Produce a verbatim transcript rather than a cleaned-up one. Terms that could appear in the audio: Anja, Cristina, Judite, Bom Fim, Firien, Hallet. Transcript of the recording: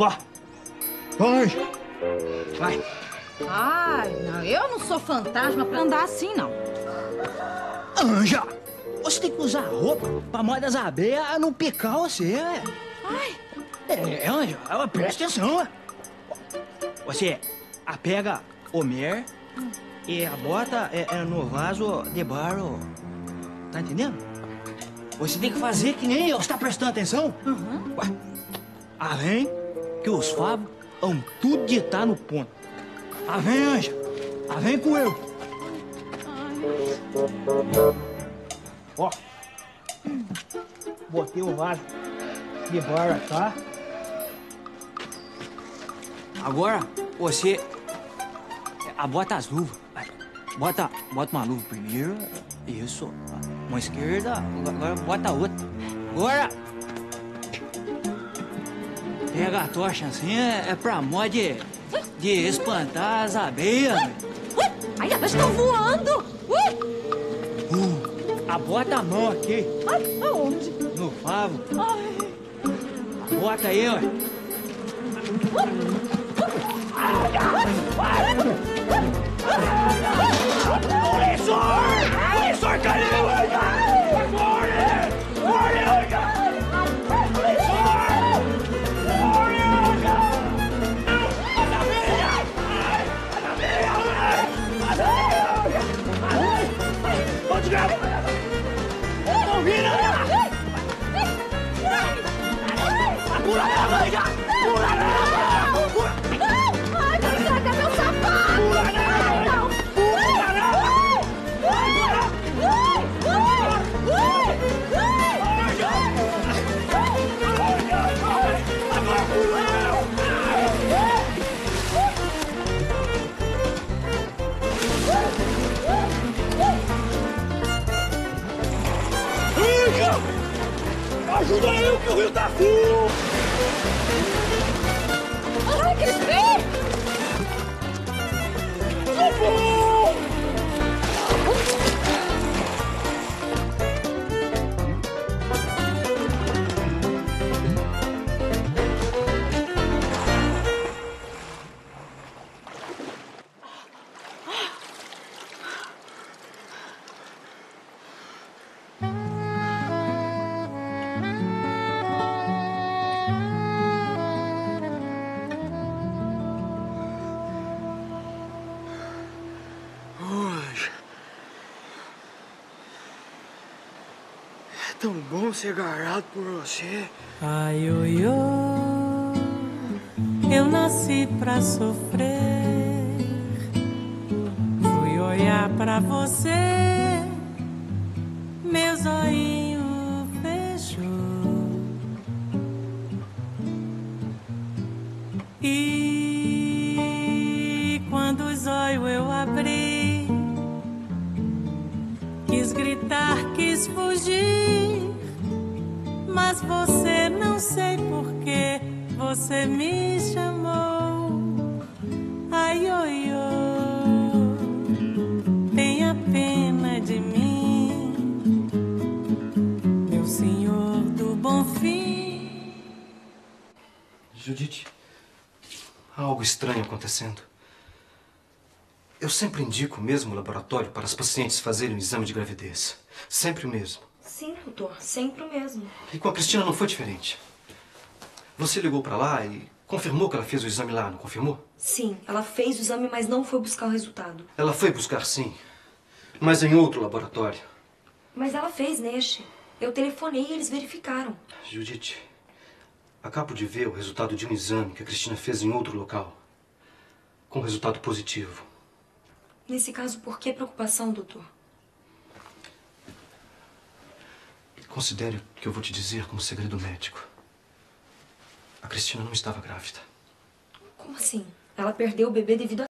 Tó. Toma, Anja. Vai. Ai, não. Eu não sou fantasma pra andar assim, não. Anja, você tem que usar roupa pra moda das abelhas não picar você, é? Ai. É, Anja, presta atenção. Você apega o mer hum. e a bota é, é no vaso de barro. Tá entendendo? Você tem que fazer que nem eu. Você tá prestando atenção? Uhum. Ué. Além que os favos vão tudo de tá no ponto. Ah, vem, Anja. Ah, vem com eu. Ó. Botei o vaso de barro, tá? Agora, você ah, bota as luvas. Bota, bota uma luva primeiro. Isso. Uma esquerda. Agora bota a outra. Agora. Pega a tocha assim. É, é pra mó de... de espantar as abelhas. Ui, ui, ai, elas estão voando. Ui. Uh, a bota a mão aqui. Ai, aonde? No favo. Ai. Bota aí, ó. O lençol! O lençol caiu! Olha! Olha, olha! Ajuda eu, que o rio tá frio! Ai, Cristina! Socorro! Tão bom ser agarrado por você. Ai, oi, oi, eu nasci pra sofrer. Fui olhar pra você, meu zoinho fechou. E quando os olhos eu abri, quis gritar, quis fugir. Mas você, não sei porquê, você me chamou. Ai, oi, oi, tenha pena de mim, meu senhor do Bom Fim. Judite, há algo estranho acontecendo. Eu sempre indico o mesmo laboratório para as pacientes fazerem um exame de gravidez. Sempre o mesmo. Sim, doutor. Sempre o mesmo. E com a Cristina não foi diferente. Você ligou pra lá e confirmou que ela fez o exame lá, não confirmou? Sim, ela fez o exame, mas não foi buscar o resultado. Ela foi buscar, sim. Mas em outro laboratório. Mas ela fez neste. Eu telefonei e eles verificaram. Judite, acabo de ver o resultado de um exame que a Cristina fez em outro local. Com resultado positivo. Nesse caso, por que preocupação, doutor? Considere o que eu vou te dizer como segredo médico. A Cristina não estava grávida. Como assim? Ela perdeu o bebê devido a...